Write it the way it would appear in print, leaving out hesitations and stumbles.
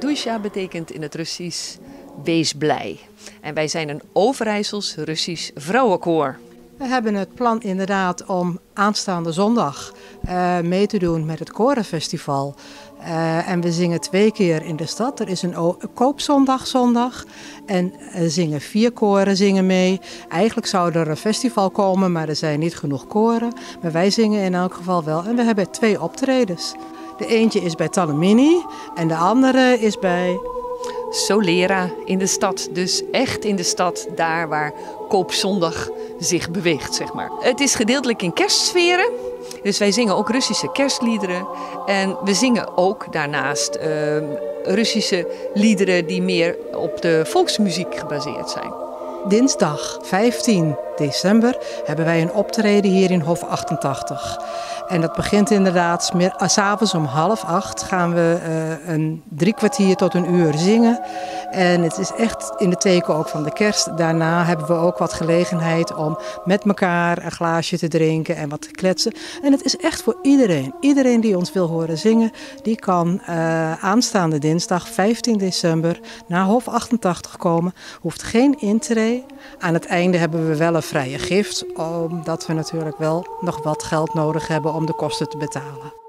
Radujsja betekent in het Russisch wees blij. En wij zijn een Overijssels Russisch vrouwenkoor. We hebben het plan inderdaad om aanstaande zondag mee te doen met het korenfestival. En we zingen 2 keer in de stad. Er is een koopzondag en zingen 4 koren zingen mee. Eigenlijk zou er een festival komen, maar er zijn niet genoeg koren. Maar wij zingen in elk geval wel en we hebben 2 optredens. De eentje is bij Talemini en de andere is bij Solera in de stad. Dus echt in de stad, daar waar koopzondag zich beweegt, zeg maar. Het is gedeeltelijk in kerstsferen. Dus wij zingen ook Russische kerstliederen. En we zingen ook daarnaast Russische liederen die meer op de volksmuziek gebaseerd zijn. Dinsdag 15 december hebben wij een optreden hier in Hof 88. En dat begint inderdaad, 's avonds om 19:30 gaan we 3 kwartier tot 1 uur zingen. En het is echt in de teken ook van de kerst. Daarna hebben we ook wat gelegenheid om met elkaar een glaasje te drinken en wat te kletsen. En het is echt voor iedereen. Iedereen die ons wil horen zingen, die kan aanstaande dinsdag 15 december naar Hof 88 komen. Hoeft geen intree. Aan het einde hebben we wel een vrije gift, omdat we natuurlijk wel nog wat geld nodig hebben om de kosten te betalen.